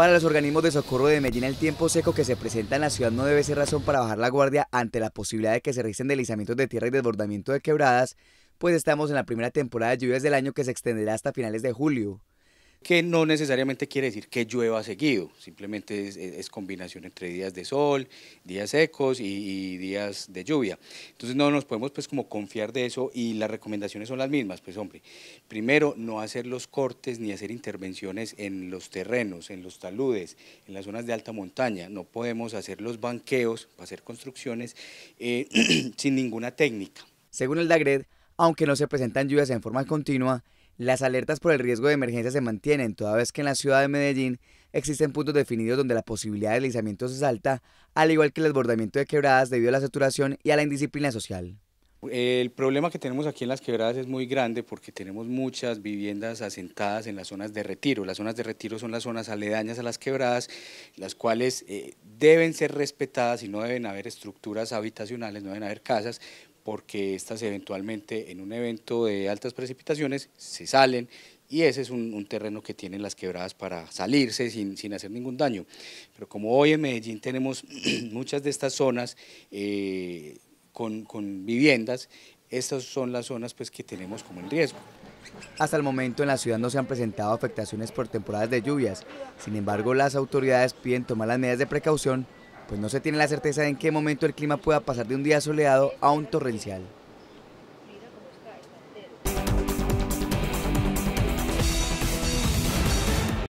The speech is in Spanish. Para los organismos de socorro de Medellín, el tiempo seco que se presenta en la ciudad no debe ser razón para bajar la guardia ante la posibilidad de que se registren deslizamientos de tierra y desbordamiento de quebradas, pues estamos en la primera temporada de lluvias del año que se extenderá hasta finales de julio. Que no necesariamente quiere decir que llueva seguido, simplemente es combinación entre días de sol, días secos y días de lluvia. Entonces no nos podemos pues como confiar de eso y las recomendaciones son las mismas, pues hombre, primero no hacer los cortes ni hacer intervenciones en los terrenos, en los taludes, en las zonas de alta montaña, no podemos hacer los banqueos, hacer construcciones sin ninguna técnica. Según el Dagrd, aunque no se presentan lluvias en forma continua, las alertas por el riesgo de emergencia se mantienen, toda vez que en la ciudad de Medellín existen puntos definidos donde la posibilidad de deslizamientos es alta, al igual que el desbordamiento de quebradas debido a la saturación y a la indisciplina social. El problema que tenemos aquí en las quebradas es muy grande porque tenemos muchas viviendas asentadas en las zonas de retiro. Las zonas de retiro son las zonas aledañas a las quebradas, las cuales deben ser respetadas y no deben haber estructuras habitacionales, no deben haber casas, porque estas eventualmente en un evento de altas precipitaciones se salen y ese es un terreno que tienen las quebradas para salirse sin hacer ningún daño. Pero como hoy en Medellín tenemos muchas de estas zonas con viviendas, estas son las zonas pues, que tenemos como el riesgo. Hasta el momento en la ciudad no se han presentado afectaciones por temporadas de lluvias, sin embargo las autoridades piden tomar las medidas de precaución, pues no se tiene la certeza de en qué momento el clima pueda pasar de un día soleado a un torrencial.